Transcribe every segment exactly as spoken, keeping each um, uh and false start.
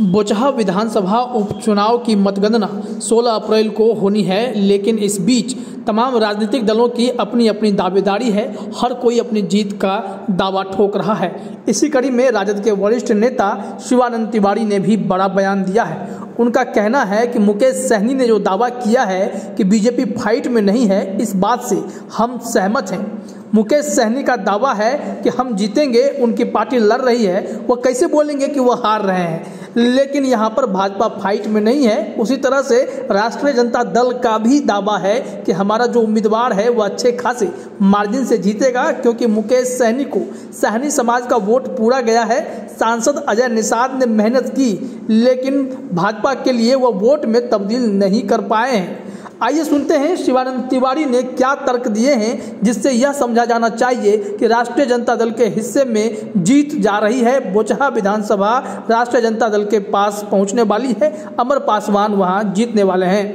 बोचहा विधानसभा उपचुनाव की मतगणना सोलह अप्रैल को होनी है, लेकिन इस बीच तमाम राजनीतिक दलों की अपनी अपनी दावेदारी है। हर कोई अपनी जीत का दावा ठोक रहा है। इसी कड़ी में राजद के वरिष्ठ नेता शिवानंद तिवारी ने भी बड़ा बयान दिया है। उनका कहना है कि मुकेश सहनी ने जो दावा किया है कि बीजेपी फाइट में नहीं है, इस बात से हम सहमत हैं। मुकेश सहनी का दावा है कि हम जीतेंगे, उनकी पार्टी लड़ रही है, वह कैसे बोलेंगे कि वह हार रहे हैं। लेकिन यहाँ पर भाजपा फाइट में नहीं है। उसी तरह से राष्ट्रीय जनता दल का भी दावा है कि हमारा जो उम्मीदवार है वह अच्छे खासे मार्जिन से जीतेगा, क्योंकि मुकेश सहनी को सहनी समाज का वोट पूरा गया है। सांसद अजय निषाद ने मेहनत की, लेकिन भाजपा के लिए वह वोट में तब्दील नहीं कर पाए हैं। आइए सुनते हैं शिवानंद तिवारी ने क्या तर्क दिए हैं, जिससे यह समझा जाना चाहिए कि राष्ट्रीय जनता दल के हिस्से में जीत जा रही है। बोचहा विधानसभा राष्ट्रीय जनता दल के पास पहुंचने वाली है। अमर पासवान वहां जीतने वाले हैं।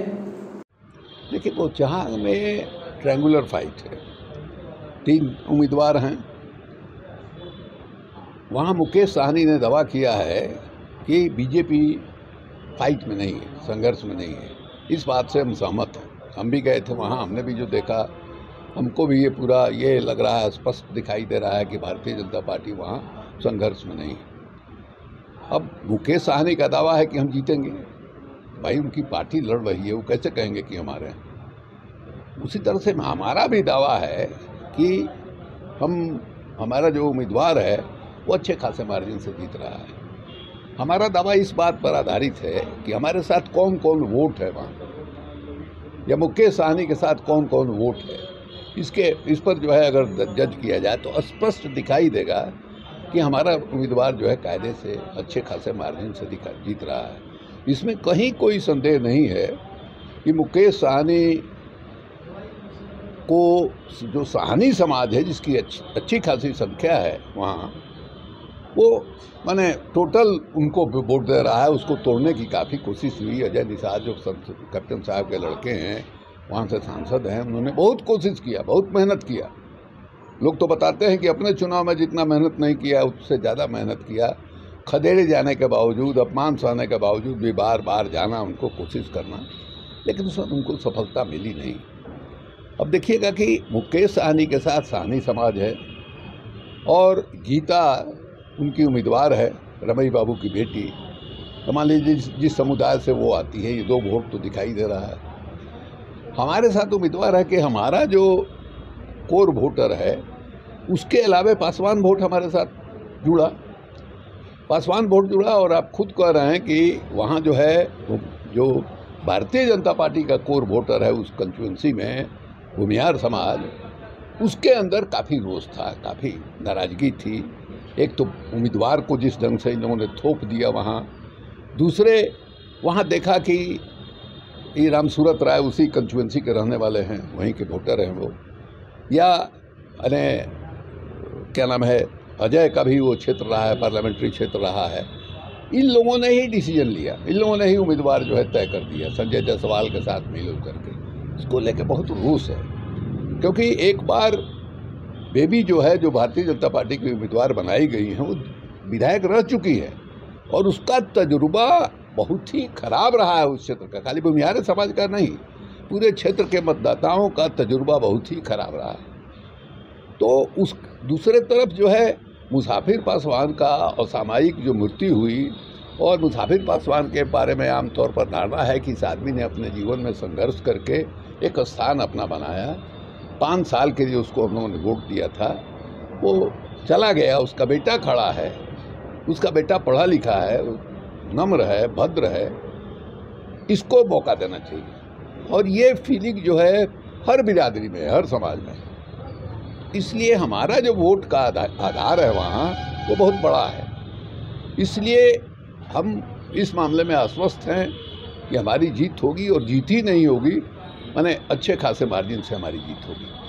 देखिए, बोचहा में ट्रायंगुलर फाइट है, तीन उम्मीदवार हैं। वहाँ मुकेश सहनी ने दावा किया है कि बीजेपी फाइट में नहीं है, संघर्ष में नहीं है। इस बात से हम सहमत हैं। हम भी गए थे वहाँ, हमने भी जो देखा, हमको भी ये पूरा ये लग रहा है, स्पष्ट दिखाई दे रहा है कि भारतीय जनता पार्टी वहाँ संघर्ष में नहीं है। अब मुकेश सहनी का दावा है कि हम जीतेंगे, भाई उनकी पार्टी लड़ रही है, वो कैसे कहेंगे कि हमारे हैं। उसी तरह से हमारा भी दावा है कि हम हमारा जो उम्मीदवार है वो अच्छे खासे मार्जिन से जीत रहा है। हमारा दावा इस बात पर आधारित है कि हमारे साथ कौन कौन वोट है वहाँ, या मुकेश सहनी के साथ कौन कौन वोट है। इसके इस पर जो है अगर जज किया जाए तो स्पष्ट दिखाई देगा कि हमारा उम्मीदवार जो है कायदे से अच्छे खासे मार्जिन से दिखा जीत रहा है। इसमें कहीं कोई संदेह नहीं है कि मुकेश सहनी को जो सहनी समाज है, जिसकी अच्छी अच्छी खासी संख्या है वहाँ, वो माने टोटल उनको वोट दे रहा है। उसको तोड़ने की काफ़ी कोशिश हुई। अजय निषाद जो कैप्टन साहब के लड़के हैं, वहाँ से सांसद हैं, उन्होंने बहुत कोशिश किया, बहुत मेहनत किया। लोग तो बताते हैं कि अपने चुनाव में जितना मेहनत नहीं किया, उससे ज़्यादा मेहनत किया। खदेड़े जाने के बावजूद, अपमान सहने के बावजूद भी बार बार जाना, उनको कोशिश करना, लेकिन उसमें उनको सफलता मिली नहीं। अब देखिएगा कि मुकेश सहनी के साथ सहनी समाज है और गीता उनकी उम्मीदवार है, रमेश बाबू की बेटी। तो मान लीजिए जिस, जिस समुदाय से वो आती है, ये दो वोट तो दिखाई दे रहा है। हमारे साथ उम्मीदवार है कि हमारा जो कोर वोटर है, उसके अलावा पासवान वोट हमारे साथ जुड़ा, पासवान वोट जुड़ा। और आप खुद कह रहे हैं कि वहाँ जो है, जो भारतीय जनता पार्टी का कोर वोटर है उस कंस्टिट्यूंसी में, भूमिहार समाज, उसके अंदर काफ़ी रोष था, काफ़ी नाराज़गी थी। एक तो उम्मीदवार को जिस ढंग से इन लोगों ने थोप दिया वहाँ, दूसरे वहाँ देखा कि ये रामसूरत राय उसी कंस्टिट्यूएंसी के रहने वाले हैं, वहीं के वोटर हैं वो, या अरे क्या नाम है, अजय का भी वो क्षेत्र रहा है, पार्लियामेंट्री क्षेत्र रहा है। इन लोगों ने ही डिसीजन लिया, इन लोगों ने ही उम्मीदवार जो है तय कर दिया, संजय जायसवाल के साथ मिल करके। इसको लेकर बहुत रोष है, क्योंकि एक बार बेबी जो है, जो भारतीय जनता पार्टी की उम्मीदवार बनाई गई हैं, वो विधायक रह चुकी है और उसका तजुर्बा बहुत ही खराब रहा है उस क्षेत्र का। खाली भूमिहार समाज का नहीं, पूरे क्षेत्र के मतदाताओं का तजुर्बा बहुत ही खराब रहा है। तो उस दूसरे तरफ जो है मुसाफिर पासवान का असामयिक जो मृत्यु हुई, और मुसाफिर पासवान के बारे में आमतौर पर धारणा है कि इस आदमी ने अपने जीवन में संघर्ष करके एक स्थान अपना बनाया। पाँच साल के लिए उसको हम लोगों ने वोट दिया था, वो चला गया। उसका बेटा खड़ा है, उसका बेटा पढ़ा लिखा है, नम्र है, भद्र है, इसको मौका देना चाहिए। और ये फीलिंग जो है हर बिरादरी में, हर समाज में। इसलिए हमारा जो वोट का आधार है वहाँ, वो बहुत बड़ा है। इसलिए हम इस मामले में आश्वस्त हैं कि हमारी जीत होगी, और जीत ही नहीं होगी माने अच्छे खासे मार्जिन से हमारी जीत होगी।